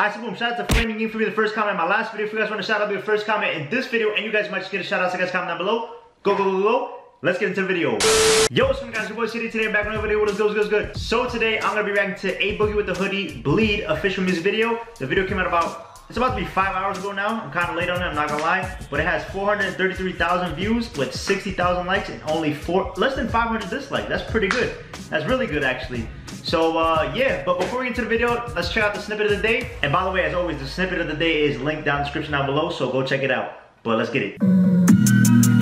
Alright, so boom, shout out to Flaming You for being the first comment in my last video. If you guys want to shout out, be the first comment in this video, and you guys might just get a shout out, so guys comment down below. Go, go, go, go. Let's get into the video. Yo, what's up guys, your boy Shitty today, I'm back on another video. What is good, what's good? So today, I'm going to be reacting to A Boogie with the Hoodie, BLEED official music video. The video came out about to be 5 hours ago now. I'm kind of late on it, I'm not going to lie. But it has 433,000 views with 60,000 likes and only less than 500 dislikes. That's pretty good. That's really good actually. So yeah, but before we get to the video, let's check out the snippet of the day. And by the way, as always, the snippet of the day is linked down in the description down below, so go check it out. But let's get it.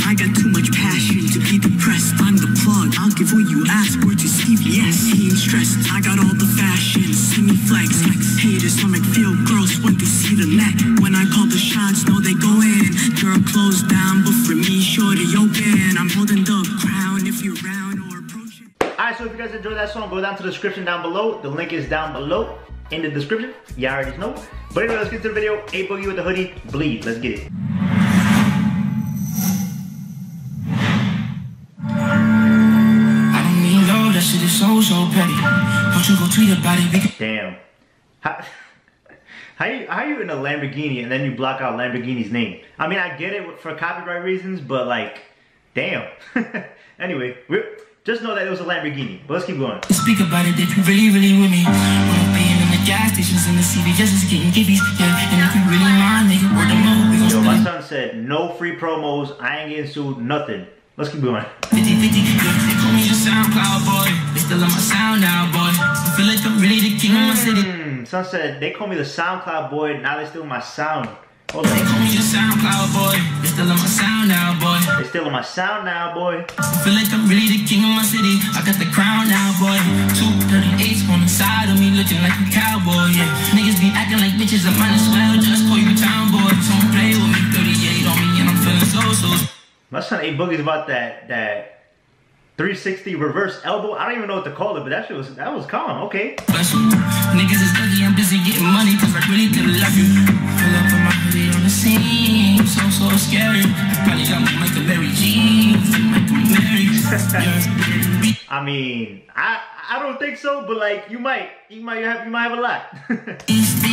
I got too much passion to be depressed. I'm the plug. I'll give what you ask. We're just Steve. Yes, he ain't stressed. I got all the fashion. See me flex. Haters stomach feel. Girls want to see the neck. When I call the shots, no, they go in. Girl closed down, but for me, shorty open. I'm holding the crown if you're round or. Alright, so if you guys enjoyed that song, go down to the description down below. The link is down below in the description. Y'all already know. But anyway, let's get to the video. A Boogie with the Hoodie, BLEED. Let's get it. I don't mean no, that shit is so petty. Don't you go tweet about it. Damn. How you in a Lamborghini and then you block out Lamborghini's name? I mean, I get it for copyright reasons, but like, damn. Anyway, just know that it was a Lamborghini, but let's keep going. Speak about it if you really, really with me. Wanna be in the gas stations in the CVS is getting gibbies. Yeah, and if you really mind, nigga, word them over. Yo, my son said, no free promos, I ain't getting sued, nothing. Let's keep going. 50-50, they call me a SoundCloud boy. They still on my sound now, boy. I feel like I'm really the king of my city. Son said, they call me the SoundCloud boy, now they steal my sound. Hold on. They call me the SoundCloud boy. They still on my sound now, boy. They still on my sound now, boy. I feel like I'm really the king of my city. I got the crown now, boy. 238's on the side of me, looking like a cowboy. Yeah, niggas be acting like bitches. I might as well just call you town boy. Don't play with me. 38 on me, and I'm feeling so. My son A Boogie's about that 360 reverse elbow. I don't even know what to call it, but that was calm. Okay. Niggas is lucky I'm busy getting money cause I really didn't love you. Pull up on my hoodie on the scene. So scary. I probably got me Michael Berry jeans. Michael Berry. I mean, I don't think so, but like you might have a lot. Used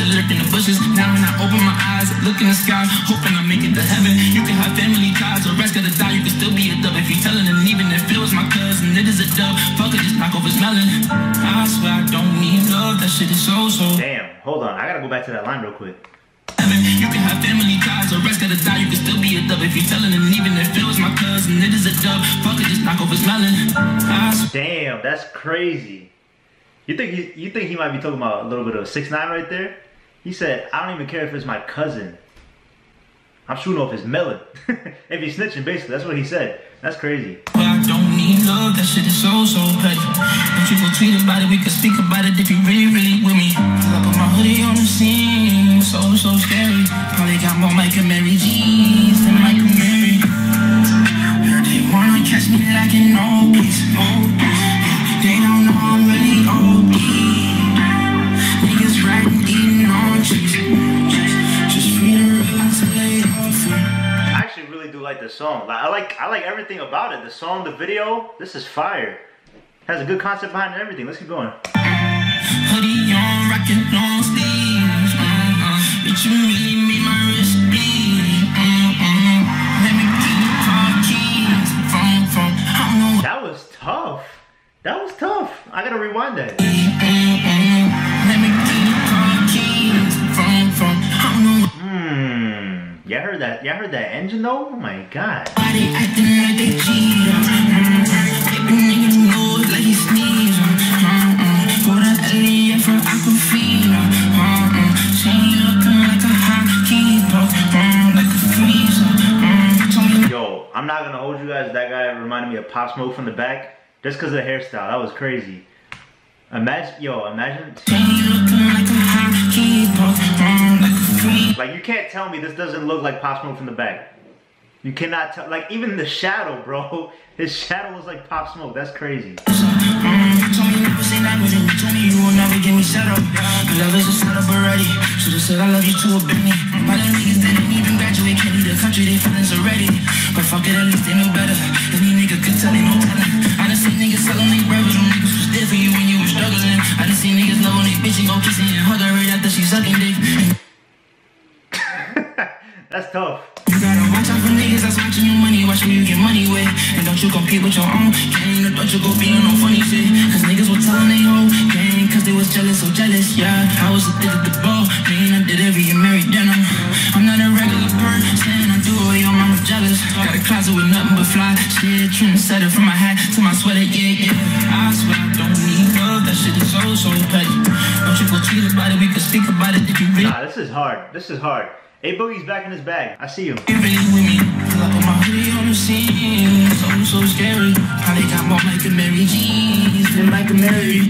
to lurk in the bushes. Now when I open my eyes, look in the sky, hoping I make it to heaven. You can have family ties or rest of the die. You can still be a dub if you telling them, even if it was my cousin, it is a dub. Fuck it, just knock over smelling. I swear I don't need love. That shit is so. Damn, hold on, I gotta go back to that line real quick. You can have family ties or rest of the die. You can still be a dub if you telling them, even if it was my cousin, it is a dub. Fuck it, just knock over smelling. Damn, that's crazy. You think he might be talking about a little bit of 6ix9ine right there? He said, I don't even care if it's my cousin. I'm shooting off his melon. If he's snitching, basically, that's what he said. That's crazy. Well, I don't need love, that shit is so petty. Don't you go tweet about it, we can speak about it if you really, really with me. I put my hoodie on the scene, so scary. Probably got more Michael Mary G's than Michael Mary. They wanna catch me like an old piece, they don't know I'm really old. Niggas riding, eating on cheese. Just free to realize I lay off. I actually really do like this song. I like everything about it. The song, the video, this is fire. Has a good concept behind it and everything. Let's keep going. Hoodie on, rockin' long sleeves. Bitch, you really made my wrist bleed. Let me get the car keys. That was tough. That was tough. I gotta rewind that. Yeah, I heard that. Yeah, I heard that engine though. Oh my god. Yo, I'm not gonna hold you guys. That guy reminded me of Pop Smoke from the back. Just because of the hairstyle, that was crazy. Imagine. Like, you can't tell me this doesn't look like Pop Smoke from the back. You cannot tell. Like, even the shadow, bro. His shadow was like Pop Smoke. That's crazy. Honestly, niggas selling their brothers, niggas did for you when you were struggling. I just seen niggas love on these bitches, go kissing and hug her right after she sucking dick. That's tough. You gotta watch out for niggas that's watching your money, watch who you get money with. And don't you compete with your own gang, don't you go be on no funny shit. Cause niggas were telling they whole gang, cause they was jealous, so jealous, yeah. I was addicted to ball, man, I did every Mary denim. I'm not a regular person, I do away your mama's jealous. Got a closet with nothing but fly shit, trim set it from my hat to my sweater, yeah, yeah. I swear I don't need love, that shit is so petty. Don't you go cheat about it, we could speak about it, did you really? Nah, this is hard, this is hard. A Boogie's back in his bag. I see him. It really with me. I put my hoodie on the scene. So scary. Probably got more like a Mary Jeans than like a Mary.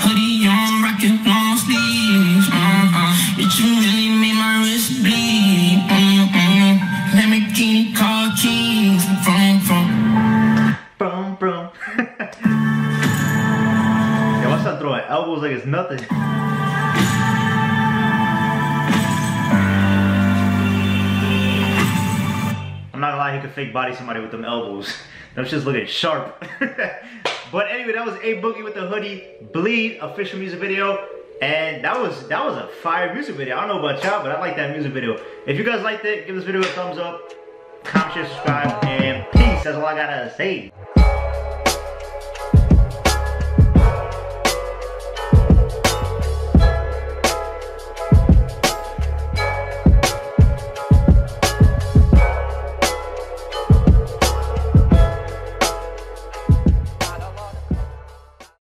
Hoodie on, rockin' long sleeves. It really made my wrist bleed. Lamborghini car keys. From. Yeah, why start throwing elbows like it's nothing? I'm not gonna lie, he could fake body somebody with them elbows. Them shit's looking sharp. But anyway, that was A Boogie with the Hoodie, Bleed, official music video. And that was a fire music video. I don't know about y'all, but I like that music video. If you guys liked it, give this video a thumbs up, comment, share, subscribe, and peace. That's all I gotta say.